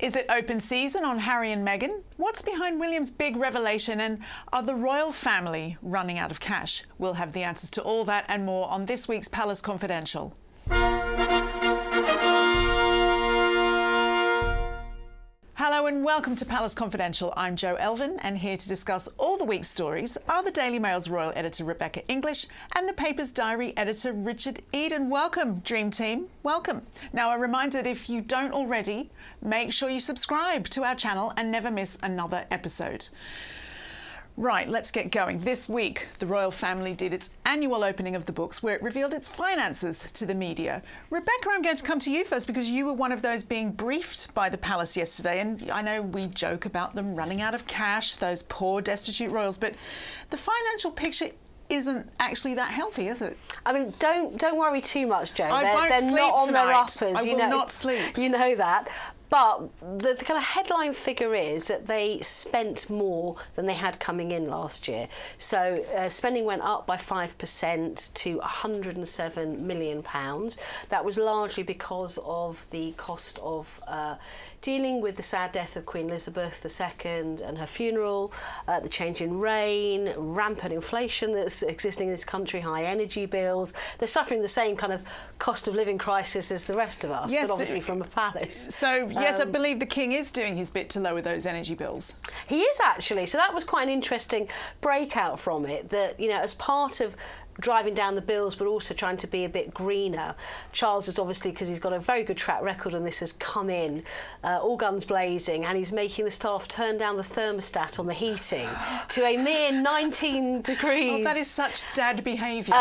Is it open season on Harry and Meghan? What's behind William's big revelation, and are the royal family running out of cash? We'll have the answers to all that and more on this week's Palace Confidential. Hello and welcome to Palace Confidential. I'm Jo Elvin, and here to discuss all the week's stories are the Daily Mail's royal editor Rebecca English and the paper's diary editor Richard Eden. Welcome, Dream Team. Welcome. Now, a reminder that if you don't already, make sure you subscribe to our channel and never miss another episode. Right, let's get going. This week, the royal family did its annual opening of the books, where it revealed its finances to the media. Rebecca, I'm going to come to you first because you were one of those being briefed by the palace yesterday, and I know we joke about them running out of cash, those poor destitute royals, but the financial picture isn't actually that healthy, is it? I mean, don't worry too much, Jo. They're not on their uppers. I will not sleep. You know that. But the kind of headline figure is that they spent more than they had coming in last year. So spending went up by 5% to £107 million. That was largely because of the cost of dealing with the sad death of Queen Elizabeth II and her funeral, the change in reign, rampant inflation that's existing in this country, high energy bills. They're suffering the same kind of cost of living crisis as the rest of us, yes, but obviously from a palace. So yes, I believe the King is doing his bit to lower those energy bills. He is, actually. So that was quite an interesting breakout from it, that, you know, as part of driving down the bills but also trying to be a bit greener, Charles is obviously, because he's got a very good track record and this has come in all guns blazing, and he's making the staff turn down the thermostat on the heating to a mere 19 degrees. Oh, that is such dad behaviour.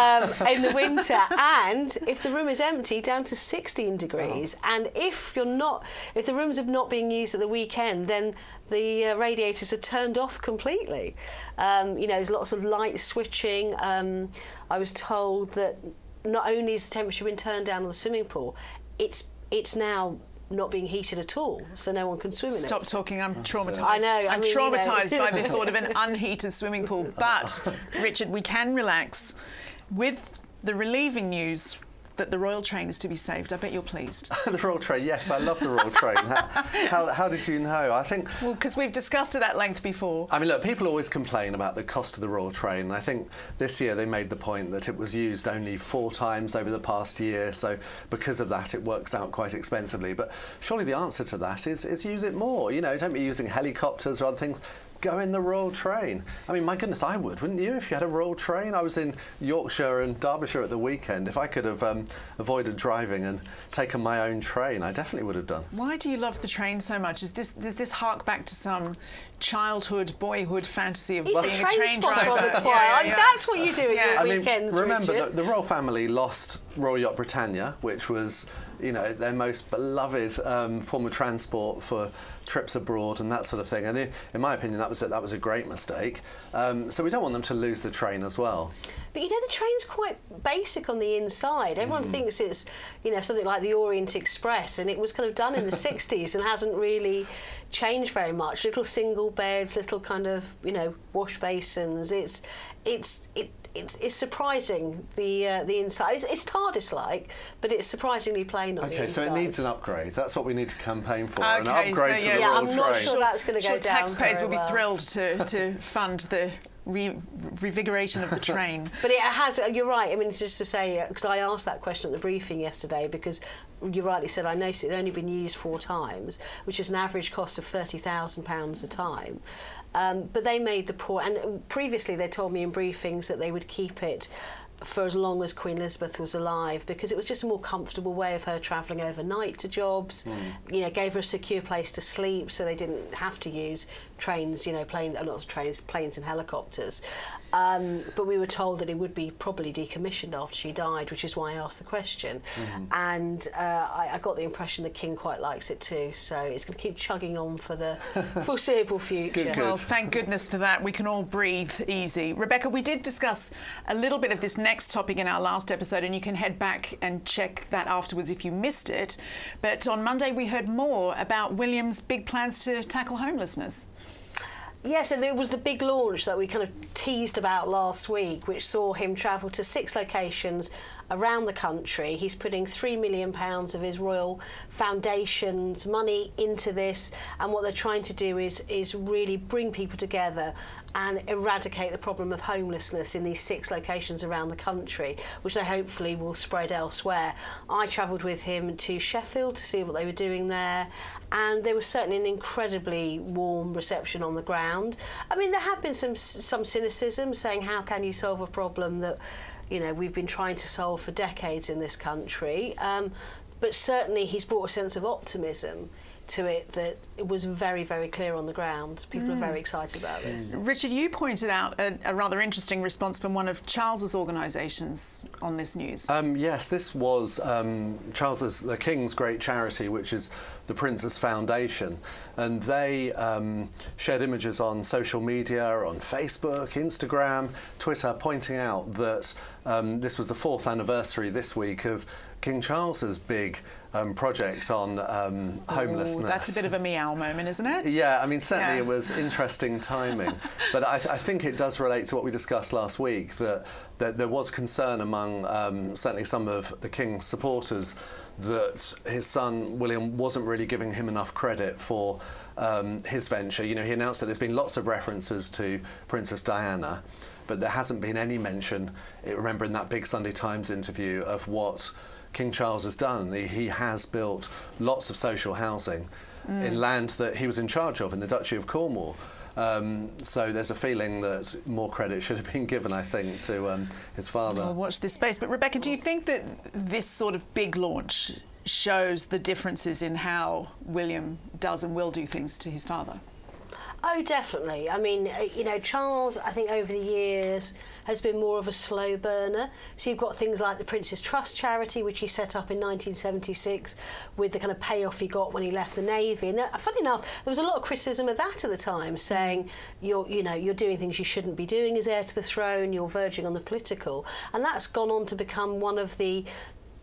In the winter, and if the room is empty, down to 16 degrees. Oh. And if the rooms are not being used at the weekend, then the radiators are turned off completely. You know, there's lots of light switching. I was told that not only is the temperature been turned down on the swimming pool, it's now not being heated at all, so no one can swim in it. Stop talking, I'm traumatised. I know. I'm traumatised by the thought of an unheated swimming pool. But, Richard, we can relax with the relieving news that the royal train is to be saved. I bet you're pleased. The royal train, yes, I love the royal train. How did you know? I think... Well, because we've discussed it at length before. I mean, look, people always complain about the cost of the royal train. I think this year they made the point that it was used only 4 times over the past year, so because of that, it works out quite expensively. But surely the answer to that is use it more. You know, don't be using helicopters or other things. Go in the royal train. I mean, my goodness, I would, wouldn't you, if you had a royal train? I was in Yorkshire and Derbyshire at the weekend. If I could have avoided driving and taken my own train, I definitely would have done. Why do you love the train so much? Does this hark back to some childhood, boyhood fantasy of being a train driver? Yeah. That's what you do at your weekends. I mean, remember, the royal family lost Royal Yacht Britannia, which was, you know, their most beloved form of transport for trips abroad and that sort of thing. And in my opinion, that was a great mistake. So we don't want them to lose the train as well. But, you know, the train's quite basic on the inside. Everyone thinks it's, you know, something like the Orient Express, and it was kind of done in the 60s and hasn't really changed very much. Little single beds, little kind of, you know, wash basins. It's surprising, the inside. It's TARDIS-like, but it's surprisingly plain on the inside. OK, so it needs an upgrade. That's what we need to campaign for, an upgrade to the royal train. I'm not sure that's going to go down. Taxpayers will be thrilled to fund the revigoration of the train. But it has, you're right, I mean, it's just to say, because I asked that question at the briefing yesterday, because you rightly said, I noticed it had only been used 4 times, which is an average cost of £30,000 a time. But they made the point, and previously they told me in briefings that they would keep it for as long as Queen Elizabeth was alive, because it was just a more comfortable way of her travelling overnight to jobs, you know, gave her a secure place to sleep, so they didn't have to use trains, you know, planes and helicopters. But we were told that it would be probably decommissioned after she died, which is why I asked the question. And I got the impression the King quite likes it too, so it's going to keep chugging on for the foreseeable future. Good. Well, thank goodness for that. We can all breathe easy. Rebecca, we did discuss a little bit of this next topic in our last episode, and you can head back and check that afterwards if you missed it. But on Monday we heard more about William's big plans to tackle homelessness. Yes, and it was the big launch that we kind of teased about last week, which saw him travel to 6 locations around the country. He's putting £3 million of his Royal Foundation's money into this, and what they're trying to do is really bring people together and eradicate the problem of homelessness in these 6 locations around the country, which they hopefully will spread elsewhere. I travelled with him to Sheffield to see what they were doing there, and there was certainly an incredibly warm reception on the ground. I mean, there have been some cynicism saying, how can you solve a problem that, you know, we've been trying to solve for decades in this country? But certainly he's brought a sense of optimism to it that it was very, very clear on the ground. People are very excited about this. Richard, you pointed out a rather interesting response from one of Charles's organisations on this news. Yes, this was Charles's, the King's great charity, which is the Prince's Foundation, and they shared images on social media, on Facebook, Instagram, Twitter, pointing out that this was the 4th anniversary this week of King Charles's big project on homelessness. That's a bit of a meow moment, isn't it? Yeah, I mean, certainly it was interesting timing. But I think it does relate to what we discussed last week, that there was concern among certainly some of the King's supporters that his son William wasn't really giving him enough credit for his venture. You know, he announced that there's been lots of references to Princess Diana, but there hasn't been any mention, remember, in that big Sunday Times interview, of what King Charles has done. He has built lots of social housing in land that he was in charge of in the Duchy of Cornwall. So there's a feeling that more credit should have been given, I think, to his father. Well, watch this space. But Rebecca, do you think that this sort of big launch shows the differences in how William does and will do things to his father? Oh, definitely. I mean, you know, Charles, I think over the years has been more of a slow burner. So you've got things like the Prince's Trust charity, which he set up in 1976 with the kind of payoff he got when he left the Navy. And funny enough, there was a lot of criticism of that at the time, saying, you're doing things you shouldn't be doing as heir to the throne, you're verging on the political. And that's gone on to become one of the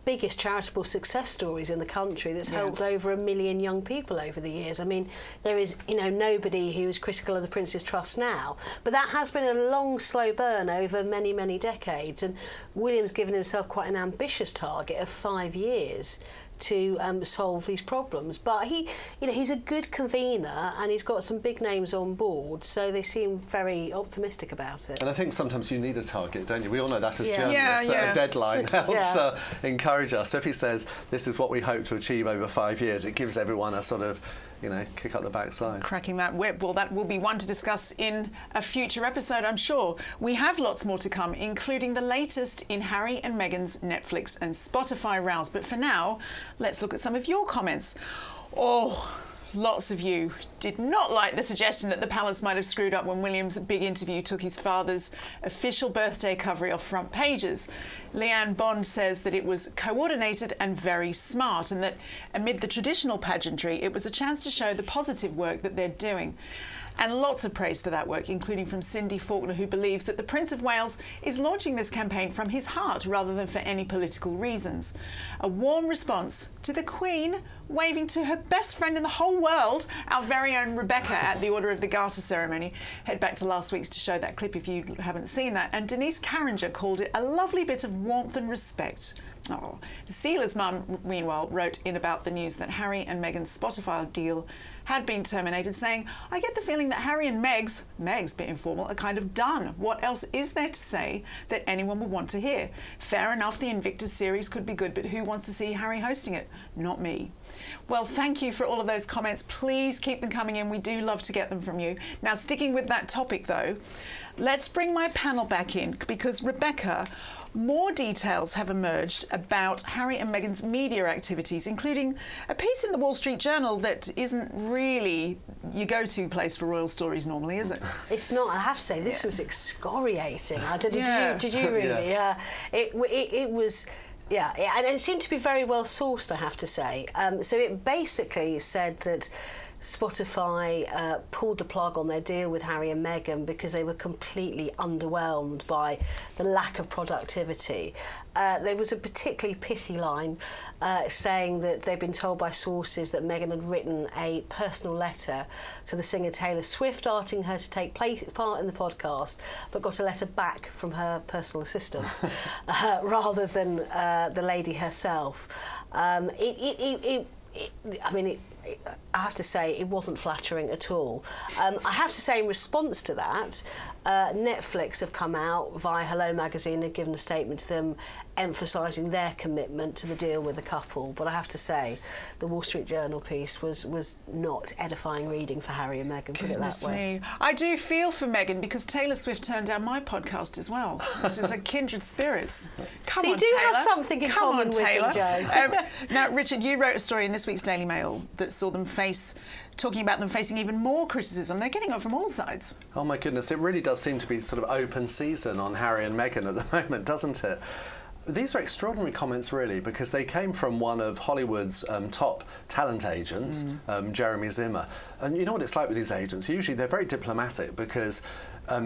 biggest charitable success stories in the country, that's helped over 1 million young people over the years. I mean, there is, you know, nobody who is critical of the Prince's Trust now, but that has been a long, slow burn over many, many decades, and William's given himself quite an ambitious target of 5 years to solve these problems. But he, you know, he's a good convener and he's got some big names on board, so they seem very optimistic about it. And I think sometimes you need a target, don't you? We all know that as journalists, that a deadline helps encourage us. So if he says, this is what we hope to achieve over 5 years, it gives everyone a sort of, you know, kick up the backside. Cracking that whip. Well, that will be one to discuss in a future episode, I'm sure. We have lots more to come, including the latest in Harry and Meghan's Netflix and Spotify rows. But for now, let's look at some of your comments. Oh, lots of you did not like the suggestion that the palace might have screwed up when William's big interview took his father's official birthday coverage off front pages. Leanne Bond says that it was coordinated and very smart, and that amid the traditional pageantry, it was a chance to show the positive work that they're doing. And lots of praise for that work, including from Cindy Faulkner, who believes that the Prince of Wales is launching this campaign from his heart rather than for any political reasons. A warm response to the Queen waving to her best friend in the whole world, our very own Rebecca, at the Order of the Garter ceremony. Head back to last week's to show that clip if you haven't seen that. And Denise Carringer called it a lovely bit of warmth and respect. Oh. Sela's mum, meanwhile, wrote in about the news that Harry and Meghan's Spotify deal had been terminated, saying, I get the feeling that Harry and Meg's bit informal, are kind of done. What else is there to say that anyone would want to hear? Fair enough, the Invictus series could be good, but who wants to see Harry hosting it? Not me. Well, thank you for all of those comments. Please keep them coming in. We do love to get them from you. Now, sticking with that topic, though, let's bring my panel back in, because, Rebecca, more details have emerged about Harry and Meghan's media activities, including a piece in the Wall Street Journal that isn't really your go-to place for royal stories normally, is it? It's not. I have to say, this was excoriating. Did you really? Yes. It was... Yeah, and it seemed to be very well sourced, I have to say. So it basically said that Spotify pulled the plug on their deal with Harry and Meghan because they were completely underwhelmed by the lack of productivity. There was a particularly pithy line saying that they'd been told by sources that Meghan had written a personal letter to the singer Taylor Swift asking her to take part in the podcast, but got a letter back from her personal assistant rather than the lady herself. I have to say it wasn't flattering at all. I have to say, in response to that, Netflix have come out via Hello Magazine and given a statement to them emphasising their commitment to the deal with the couple. But I have to say, the Wall Street Journal piece was not edifying reading for Harry and Meghan, put it that way. Me. I do feel for Meghan because Taylor Swift turned down my podcast as well, which is a kindred spirits. Come on, Taylor. So you do have something in common with them, Jo. Now, Richard, you wrote a story in this week's Daily Mail that saw them facing even more criticism. They're getting it from all sides. Oh my goodness, it really does seem to be sort of open season on Harry and Meghan at the moment, doesn't it? These are extraordinary comments, really, because they came from one of Hollywood's top talent agents, Jeremy Zimmer. And you know what it's like with these agents? Usually they're very diplomatic because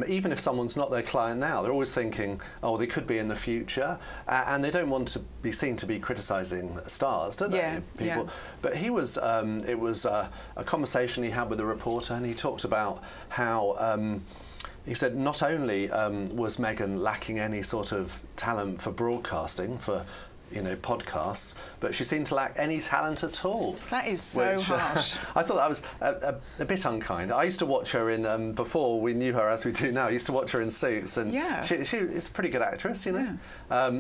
even if someone's not their client now, they're always thinking, oh, they could be in the future, and they don't want to be seen to be criticising stars, do they? Yeah, people. Yeah. But he was, it was a conversation he had with a reporter, and he talked about how... He said not only was Meghan lacking any sort of talent for broadcasting, for podcasts, but she seemed to lack any talent at all. That is so harsh. I thought that was a bit unkind. I used to watch her in, before we knew her as we do now, I used to watch her in Suits, and she is a pretty good actress, Yeah.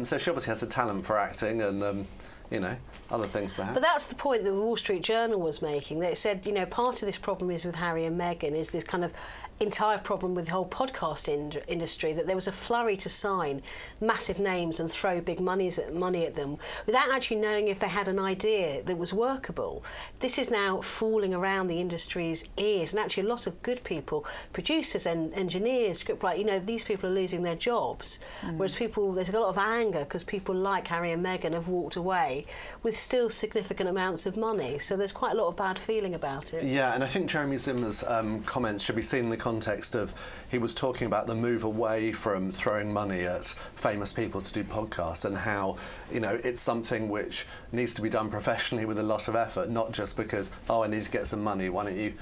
So she obviously has a talent for acting and... other things perhaps. But that's the point that the Wall Street Journal was making. They said, part of this problem is with Harry and Meghan is this kind of entire problem with the whole podcast industry, that there was a flurry to sign massive names and throw big money at them without actually knowing if they had an idea that was workable. This is now falling around the industry's ears, and actually a lot of good people, producers and engineers, scriptwriters, these people are losing their jobs. Whereas there's a lot of anger because people like Harry and Meghan have walked away with still significant amounts of money. So there's quite a lot of bad feeling about it. Yeah, and I think Jeremy Zimmer's comments should be seen in the context of he was talking about the move away from throwing money at famous people to do podcasts and how, it's something which needs to be done professionally with a lot of effort, not just because, oh, I need to get some money, why don't you,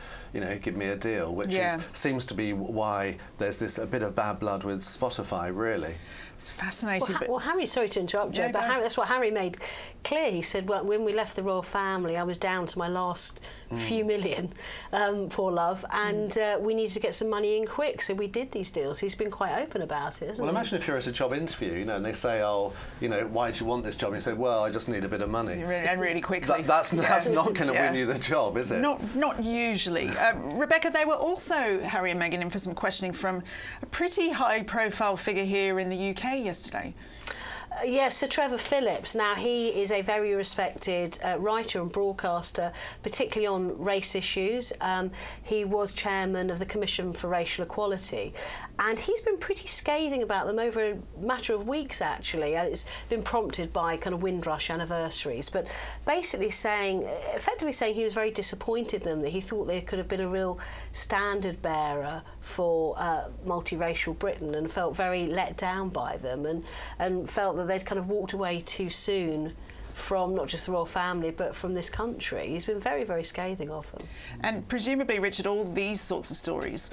give me a deal, which seems to be why there's this a bit of bad blood with Spotify, really. It's fascinating. Well, Harry, sorry to interrupt, Jo, but Harry, that's what Harry made clear. He said, well, when we left the royal family, I was down to my last few million, poor love, and we needed to get some money in quick, so we did these deals. He's been quite open about it, hasn't he? Well, imagine if you're at a job interview, and they say, oh, why do you want this job? And you say, well, I just need a bit of money. And really quickly. That's not going to win you the job, is it? Not usually. Rebecca, they were also, Harry and Meghan, in for some questioning from a pretty high-profile figure here in the UK yesterday. Yes, Sir Trevor Phillips. Now, he is a very respected writer and broadcaster, particularly on race issues. He was chairman of the Commission for Racial Equality, and he's been pretty scathing about them over a matter of weeks, actually. It's been prompted by kind of Windrush anniversaries, but basically effectively saying he was very disappointed in them, that he thought they could have been a real standard bearer for multiracial Britain, and felt very let down by them, and felt that they'd kind of walked away too soon from not just the royal family but from this country. He's been very, very scathing of them. And presumably, Richard, all these sorts of stories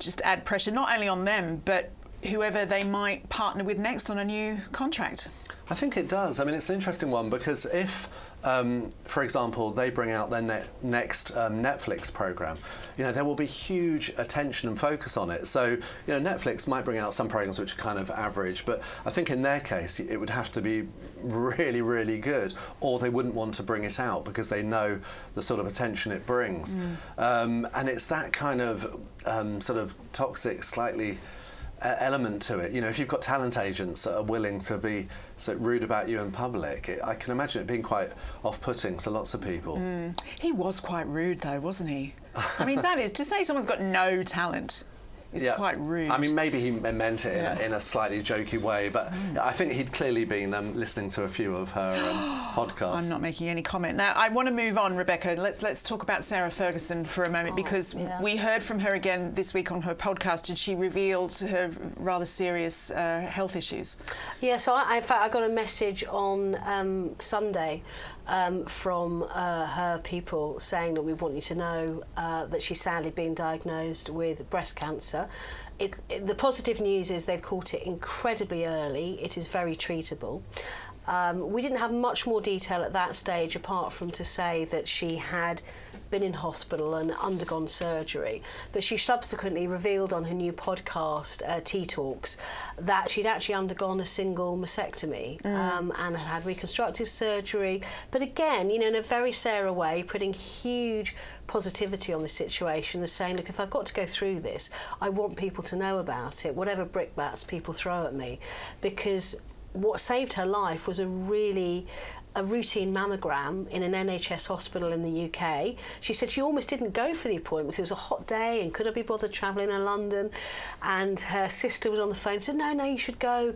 just add pressure not only on them but whoever they might partner with next on a new contract. I think it does. I mean, it's an interesting one because if, for example, they bring out their next Netflix programme, there will be huge attention and focus on it. So, Netflix might bring out some programmes which are kind of average, but I think in their case, it would have to be really, really good, or they wouldn't want to bring it out because they know the sort of attention it brings. And it's that kind of sort of toxic, slightly... element to it. If you've got talent agents that are willing to be so rude about you in public, I can imagine it being quite off-putting to lots of people. He was quite rude though, wasn't he? I mean, that is to say someone's got no talent is quite rude. I mean, maybe he meant it in a slightly jokey way, but I think he'd clearly been listening to a few of her podcasts. I'm not making any comment. Now, I want to move on, Rebecca. Let's talk about Sarah Ferguson for a moment, because we heard from her again this week on her podcast, and she revealed her rather serious health issues. Yeah, so in fact, I got a message on Sunday from her people saying that we want you to know that she's sadly been diagnosed with breast cancer. The positive news is they've caught it incredibly early. It is very treatable. We didn't have much more detail at that stage apart from to say that she had been in hospital and undergone surgery, but she subsequently revealed on her new podcast, Tea Talks, that she'd actually undergone a single mastectomy and had reconstructive surgery. But again, you know, in a very Sarah way, putting huge positivity on this situation and saying, look, if I've got to go through this, I want people to know about it, whatever brickbats people throw at me, because what saved her life was a routine mammogram in an NHS hospital in the UK. She said she almost didn't go for the appointment because it was a hot day and could I be bothered travelling in London, and her sister was on the phone and said, no, you should go.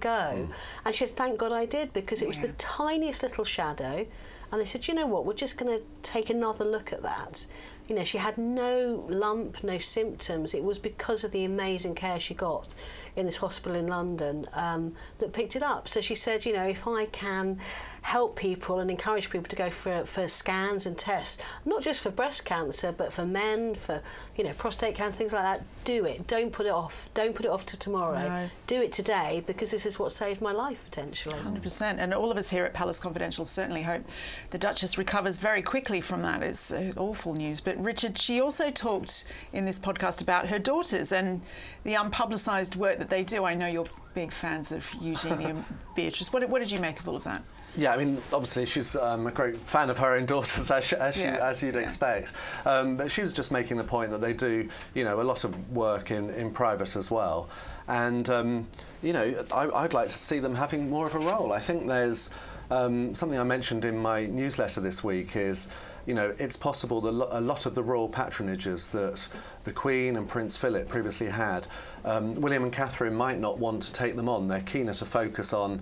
And she said, thank God I did, because it was the tiniest little shadow, and they said, you know what, we're just going to take another look at that. You know, she had no lump, no symptoms. It was because of the amazing care she got in this hospital in London that picked it up. So she said, you know, if I can help people and encourage people to go for scans and tests, not just for breast cancer, but for men, for, you know, prostate cancer, things like that, do it. Don't put it off. Don't put it off to tomorrow. No. Do it today, because this is what saved my life, potentially. 100%. And all of us here at Palace Confidential certainly hope the Duchess recovers very quickly from that. It's awful news. But Richard, she also talked in this podcast about her daughters and the unpublicised work that they do. I know you're big fans of Eugenie and Beatrice. What did you make of all of that? Yeah, I mean, obviously she's a great fan of her own daughters, as you'd expect. But she was just making the point that they do, you know, a lot of work in private as well. And, you know, I'd like to see them having more of a role. I think there's something I mentioned in my newsletter this week is, you know, it's possible that a lot of the royal patronages that the Queen and Prince Philip previously had, William and Catherine might not want to take them on. They're keener to focus on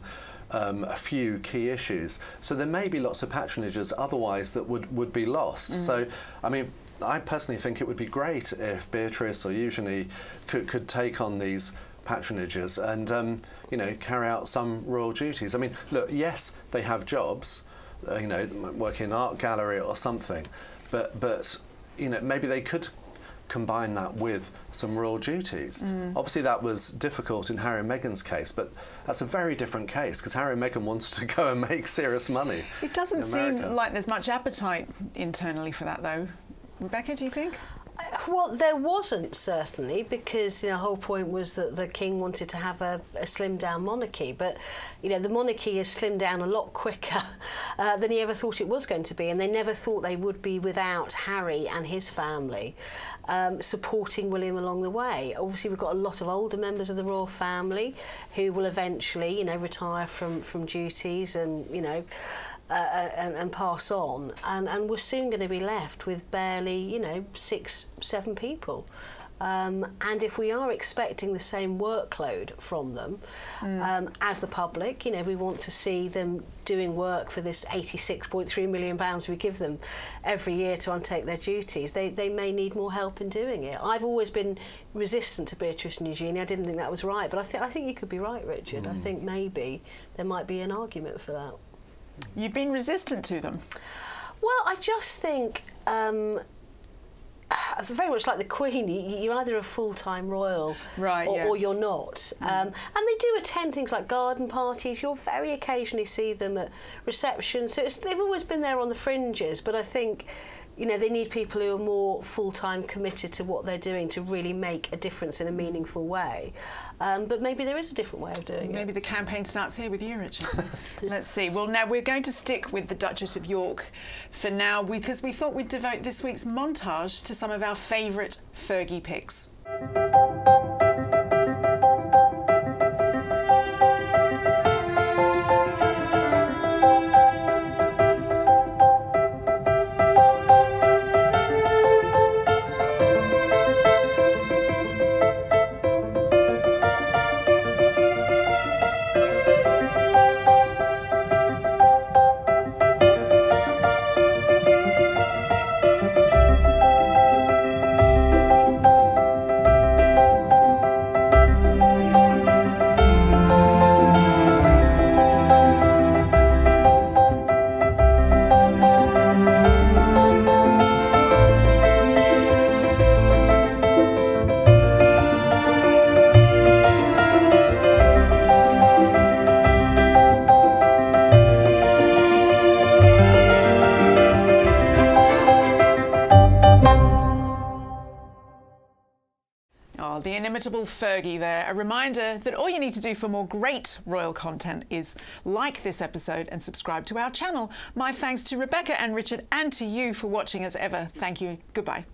a few key issues. So there may be lots of patronages otherwise that would be lost. So, I mean, I personally think it would be great if Beatrice or Eugenie could take on these patronages and, you know, carry out some royal duties. I mean, look, yes, they have jobs, you know, work in an art gallery or something, but you know, maybe they could combine that with some royal duties. Obviously that was difficult in Harry and Meghan's case, but that's a very different case because Harry and Meghan wanted to go and make serious money. It doesn't seem like there's much appetite internally for that, though. Rebecca, do you think? Well, there wasn't, certainly, because, you know, the whole point was that the king wanted to have a slimmed-down monarchy. But, you know, the monarchy has slimmed down a lot quicker than he ever thought it was going to be, and they never thought they would be without Harry and his family supporting William along the way. Obviously, we've got a lot of older members of the royal family who will eventually, you know, retire from duties and, you know, and pass on, and we're soon going to be left with barely, you know, 6-7 people, and if we are expecting the same workload from them as the public, you know, we want to see them doing work for this £86.3 million we give them every year to undertake their duties. They may need more help in doing it. I've always been resistant to Beatrice and Eugenie. I didn't think that was right, but I think you could be right, Richard. I think maybe there might be an argument for that. You've been resistant to them? Well, I just think, very much like the Queen, you're either a full-time royal or you're not. And they do attend things like garden parties. You'll very occasionally see them at receptions. So they've always been there on the fringes, but I think, you know, they need people who are more full-time committed to what they're doing to really make a difference in a meaningful way. But maybe there is a different way of doing it. Maybe the campaign starts here with you, Richard. Let's see. Well, now we're going to stick with the Duchess of York for now, because we thought we'd devote this week's montage to some of our favourite Fergie picks. Oh, the inimitable Fergie there. A reminder that all you need to do for more great royal content is like this episode and subscribe to our channel. My thanks to Rebecca and Richard and to you for watching as ever. Thank you. Goodbye.